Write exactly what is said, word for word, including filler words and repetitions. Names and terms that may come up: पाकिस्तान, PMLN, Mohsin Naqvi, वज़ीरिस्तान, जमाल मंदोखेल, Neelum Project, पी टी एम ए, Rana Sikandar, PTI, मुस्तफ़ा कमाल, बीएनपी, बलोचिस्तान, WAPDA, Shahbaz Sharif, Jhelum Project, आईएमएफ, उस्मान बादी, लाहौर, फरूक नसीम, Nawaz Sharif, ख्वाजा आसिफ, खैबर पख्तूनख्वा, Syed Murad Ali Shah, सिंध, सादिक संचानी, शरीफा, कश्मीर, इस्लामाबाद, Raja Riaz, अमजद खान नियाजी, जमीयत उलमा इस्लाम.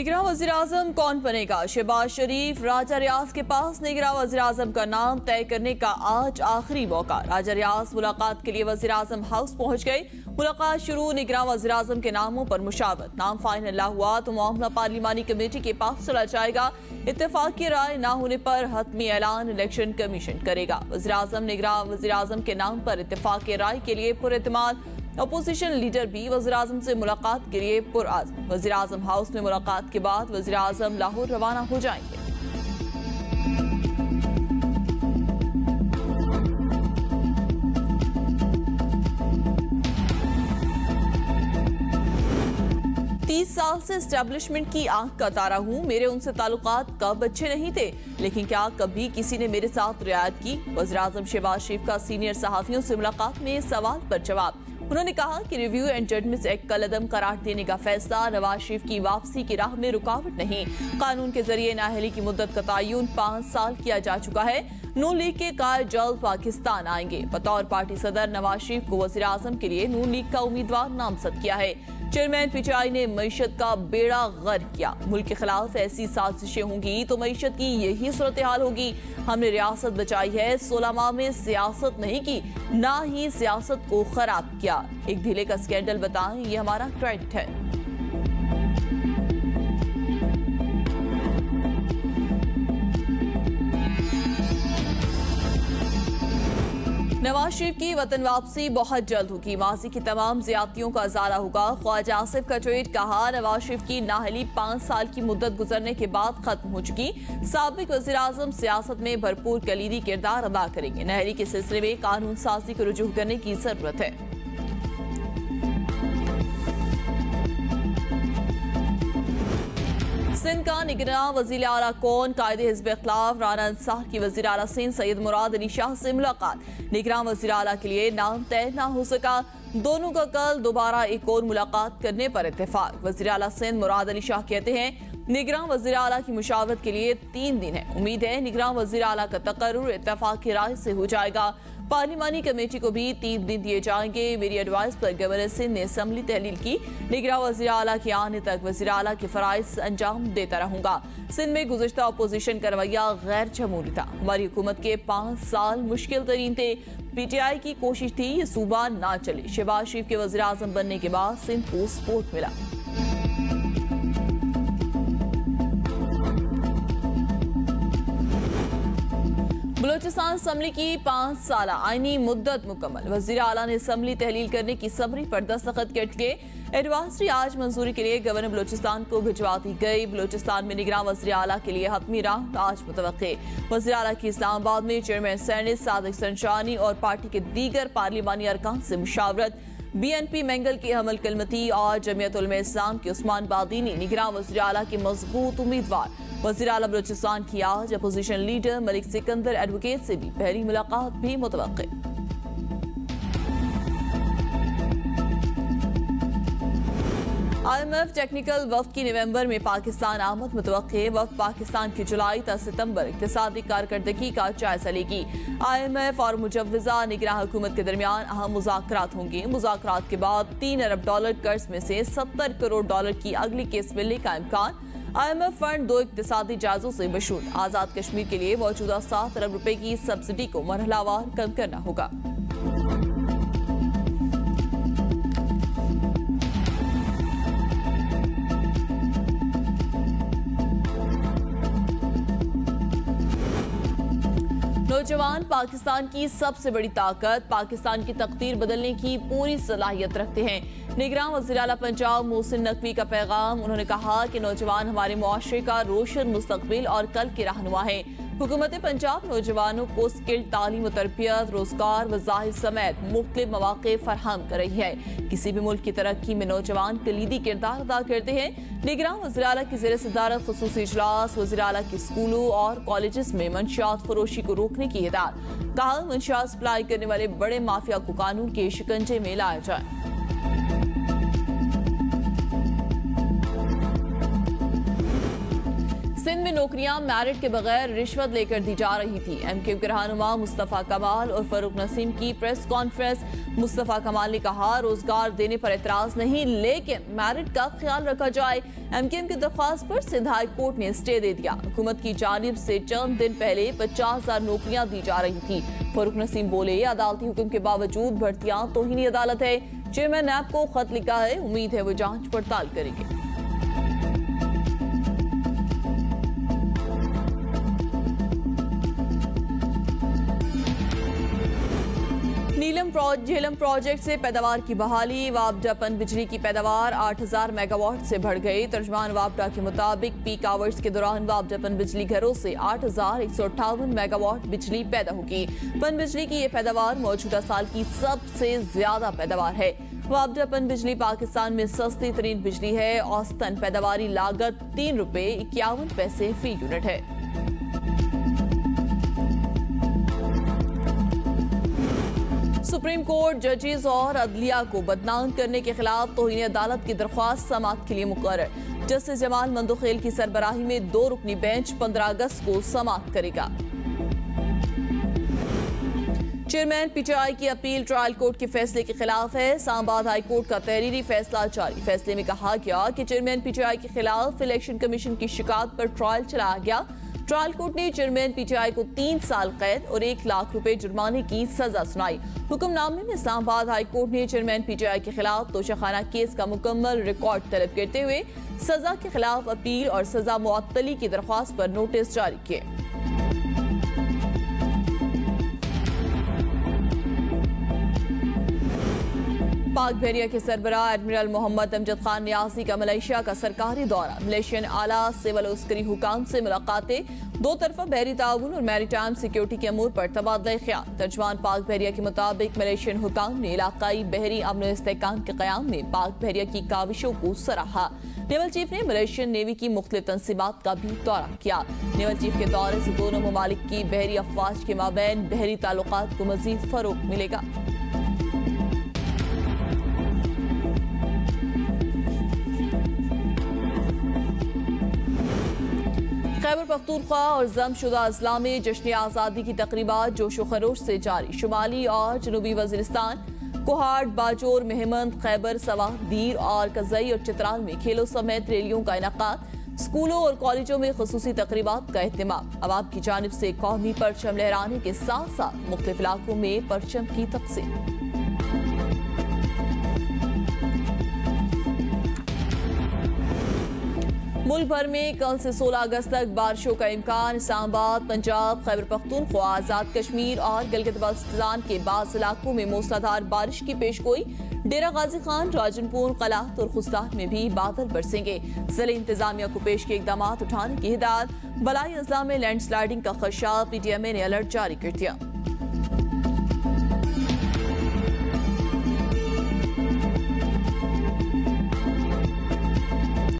निगरां वज़ीर-ए-आज़म कौन बनेगा? शहबाज शरीफ राजा रियाज के पास निगरां वज़ीर-ए-आज़म का नाम तय करने का आज आखिरी मौका। राजा रियाज मुलाकात के लिए वज़ीर-ए-आज़म हाउस पहुंच गए। मुलाकात शुरू, निगरां वज़ीर-ए-आज़म के नामों पर मुशावरत। नाम फाइनल ना हुआ तो मामला पार्लिमानी कमेटी के पास चला जाएगा। इत्तेफाकी राय ना होने पर हतमी ऐलान इलेक्शन कमीशन करेगा। वज़ीर-ए-आज़म निगरां वज़ीर-ए-आज़म के नाम पर इत्तेफाकी राय के लिए पुरएतमाद। अपोजिशन लीडर भी वज़ीर-ए-आज़म से मुलाकात के लिए पुरअज़्म। वज़ीर-ए-आज़म हाउस में मुलाकात के बाद वज़ीर-ए-आज़म लाहौर रवाना हो जाएंगे। तीस साल से एस्टेब्लिशमेंट की आंख का तारा हूँ, मेरे उनसे ताल्लुकात कब अच्छे नहीं थे, लेकिन क्या कभी किसी ने मेरे साथ रियायत की? वज़ीर-ए-आज़म शहबाज शरीफ का सीनियर सहाफ़ियों से मुलाकात में सवाल पर जवाब। उन्होंने कहा कि रिव्यू एंड जजमेंट एक्ट का कदम करार देने का फैसला नवाज शरीफ की वापसी की राह में रुकावट नहीं। कानून के जरिए नाअहली की मुद्दत का तयन पाँच साल किया जा चुका है। नून लीग के कार जल्द पाकिस्तान आएंगे। बतौर पार्टी सदर नवाज शरीफ को वज़ीर-ए-आज़म के लिए नून लीग का उम्मीदवार नामजद किया है। चेयरमैन पीटीआई ने मईशत का बेड़ा गर्क किया। मुल्क के खिलाफ ऐसी साजिशें होंगी तो मईशत की यही सूरत हाल होगी। हमने रियासत बचाई है, सोलह माह में सियासत नहीं की, ना ही सियासत को खराब किया। एक ढीले का स्कैंडल बताएं, ये हमारा क्रेडिट है। नवाज शरीफ की वतन वापसी बहुत जल्द होगी। माजी की तमाम ज्यादतियों का अजारा होगा। ख्वाजा आसिफ का ट्वीट, कहा नवाज शरीफ की नाअहली पाँच साल की मुद्दत गुजरने के बाद खत्म हो चुकी। साबिक वज़ीर-ए-आज़म सियासत में भरपूर कलीदी किरदार अदा करेंगे। नाअहली के सिलसिले में कानून साजी को रुजू करने की जरूरत है। सिंध का निगरां वज़ीर आला कौन? कायदे हिज़्ब इख़्तिलाफ़ राना अंसार की वज़ीर आला सिंध सैयद मुराद अली शाह से मुलाकात। निगरां वज़ीर आला के लिए नाम तय ना हो सका। दोनों का कल दोबारा एक और मुलाकात करने पर इत्तेफाक। वज़ीर आला सिंध मुराद अली शाह कहते हैं निगरां वज़ीर आला की मुशावरत के लिए तीन दिन है। उम्मीद है निगरां वज़ीर आला का तकर्रुर इत्तेफाक की राय से हो जाएगा। पार्लिमानी कमेटी को भी तीन दिन दिए जाएंगे। मेरी एडवाइस पर गवर्नर सिंह ने असम्बली तहलील की। निगरां वज़ीर आला के आने तक वज़ीर आला के फ़राइज़ अंजाम देता रहूंगा। सिंध में गुज़श्ता अपोजिशन का रवैया गैर जमहूरी था। हमारी हुकूमत के पाँच साल मुश्किल तरीन थे। पीटीआई की कोशिश थी ये सूबा ना चले। शहबाज शरीफ के वज़ीर-ए-आज़म बनने के बाद सिंध को सपोर्ट मिला। बलोचिस्तान असम्बली की पाँच साल आइनी मुद्दत मुकम्मल। वज़ीर आला ने असम्बली तहलील करने की समरी पर दस्तखत कर दिए। एडवाइजरी आज मंजूरी के लिए गवर्नर बलोचिस्तान को भिजवा दी गई। बलोचिस्तान में निगरां वज़ीर आला के लिए हतमी राह आज मुतवक्के। वज़ीर आला की इस्लामाबाद में चेयरमैन सैनेट सादिक संचानी और पार्टी के दीगर पार्लिमानी अरकान से मुशावरत। बीएनपी मैंगल के हमल कलमती और जमीयत उलमा इस्लाम के उस्मान बादी ने निगरां वज़ीर आला के मजबूत उम्मीदवार। वज़ीर आला बलोचिस्तान की आज opposition leader Malik Sikandar advocate से भी पहली मुलाकात भी मुतवक्के। आईएमएफ टेक्निकल वफ्द की नवंबर में पाकिस्तान आमद मुतवक्के। वफ्द पाकिस्तान की जुलाई तक सितंबर इक्तिसादी कारकर्दगी का जायजा लेगी। आईएमएफ और मुजवजा निगरां हुकूमत के दरमियान अहम मुज़ाकरात होंगे। मुज़ाकरात के बाद तीन अरब डॉलर कर्ज में से सत्तर करोड़ डॉलर की अगली किस्त मिलने का इम्कान। आईएमएफ फंड दो इक्तिसादी जायजों से मशहूर। आज़ाद कश्मीर के लिए मौजूदा सात अरब रुपए की सब्सिडी को मरहलावार कम करना होगा। नौजवान पाकिस्तान की सबसे बड़ी ताकत, पाकिस्तान की तकदीर बदलने की पूरी सलाहियत रखते हैं। निगरां वज़ीर आला पंजाब मोहसिन नकवी का पैगाम। उन्होंने कहा कि नौजवान हमारे मुआशरे का रोशन मुस्तकबिल और कल के रहनुमा है। हुकूमत पंजाब नौजवानों को स्किल, तालीम और तरबियत, रोजगार, वज़ाइफ समेत मुख्तलिफ मौक़े फराहम कर रही है। किसी भी मुल्क की तरक्की में नौजवान कलीदी किरदार अदा करते हैं। निगरां वज़ीर आला की ज़ेर सदारत ख़ुसूसी इजलास। वज़ीर आला के स्कूलों और कॉलेजेस में मंशियात फरोशी को रोकने की हिदायत। कहा मंशियात सप्लाई करने वाले बड़े माफिया को कानून के शिकंजे में लाया जाए। सिंध में नौकरियां मेरिट के बगैर रिश्वत लेकर दी जा रही थी। एम के रहनुमा मुस्तफ़ा कमाल और फरूक नसीम की प्रेस कॉन्फ्रेंस। मुस्तफ़ा कमाल ने कहा रोजगार देने पर एतराज नहीं, लेकिन मेरिट का ख्याल रखा जाए। एम के एम की दरख्वास्त पर सिंध हाई कोर्ट ने स्टे दे दिया। हुकूमत की जानिब से चंद दिन पहले पचास हजार नौकरियां दी जा रही थी। फरूक नसीम बोले अदालती हुक्म के बावजूद भर्तियां तोहीन अदालत है। चेयरमैन ऐप को खत लिखा है, उम्मीद है वो जांच पड़ताल करेंगे। नीलम प्रोजेक्ट झेलम प्रोजेक्ट से पैदावार की बहाली। वापडा पन बिजली की पैदावार आठ हजार मेगावाट से बढ़ गई। तर्जमान वापडा के मुताबिक पीक आवर्स के दौरान वापडा पन बिजली घरों से आठ हजार एक सौ अट्ठावन मेगावाट बिजली पैदा होगी। पन बिजली की ये पैदावार मौजूदा साल की सबसे ज्यादा पैदावार है। वापडा पन बिजली पाकिस्तान में सस्ती तरीन बिजली है। औसतन पैदावारी लागत तीन रुपए इक्यावन पैसे फी यूनिट है। सुप्रीम कोर्ट जजेस और अदलिया को बदनाम करने के खिलाफ तोहीन अदालत की दरख्वास्त समाअत के लिए मुकर्रर। जस्टिस जमाल मंदोखेल की सरबराही में दो रुकनी बेंच पंद्रह अगस्त को समाअत करेगा। चेयरमैन पीटीआई की अपील ट्रायल कोर्ट के फैसले के खिलाफ है। इस्लामाबाद हाई कोर्ट का तहरीरी फैसला जारी। फैसले में कहा गया कि चेयरमैन पीटीआई के खिलाफ इलेक्शन कमीशन की शिकायत पर ट्रायल चलाया गया। ट्रायल कोर्ट ने चेयरमैन पीटीआई को तीन साल कैद और एक लाख रुपए जुर्माने की सजा सुनाई। हुक्मनामे में इस्लामाबाद हाई कोर्ट ने चेयरमैन पीटीआई के खिलाफ तोशाखाना केस का मुकम्मल रिकॉर्ड तलब करते हुए सजा के खिलाफ अपील और सजा मुअत्तली की दरख्वास्त पर नोटिस जारी किए। पाक बहरिया के सरबरा एडमिरल मोहम्मद अमजद खान नियाजी का मलेशिया का सरकारी दौरा। मलेशियन आला सिविल अस्करी हुकाम से मुलाकातें। दो तरफा बहरी ताउन और मैरीटाइम सिक्योरिटी के अमूर पर तबादला ख्याल। तर्जमान पाक बहरिया के मुताबिक मलेशियन हुकाम ने इलाकाई बहरी अमन इस्तेहकाम के क्याम में पाक बहरिया की काविशों को सराहा। नेवल चीफ ने मलेशियन नेवी की मुख्तलिफ तनसीबात का भी दौरा किया। नेवल चीफ के दौरे से दोनों ममालिक की बहरी अफवाज के माबैन बहरी ताल्लुकात को मजीद फरोग मिलेगा। खैबर पख्तूनख्वा और जमशुदा अजला में जश्न आज़ादी की तकरीबात जोशो खरोश से जारी। शुमाली और जनूबी वज़ीरिस्तान कोहाट बाजौर मेहमंद खैबर सवाह दीर और कज़ई और चित्राल में खेलों समेत रैलियों का इनेकाद। स्कूलों और कॉलेजों में खसूसी तकरीबात का एहतमाम। अवाम की जानिब से कौमी परचम लहराने के साथ साथ मुख्तलिफ इलाकों में परचम की तकसीम। मुल्क भर में कल से सोलह अगस्त तक बारिशों का इम्कान। इस्लामाबाद पंजाब खैबर पख्तूनख्वा आज़ाद कश्मीर और गिलगित बल्तिस्तान के बाज़ इलाकों में मूसलाधार बारिश की पेशगोई। डेरा गाजी खान राजनपुर कलात और खुस्तान में भी बादल बरसेंगे। जिले इंतजामिया को पेश के इकदाम उठाने की हिदायत। बलाई अजला में लैंड स्लाइडिंग का खदशा। पी टी एम ए ने अलर्ट जारी कर दिया।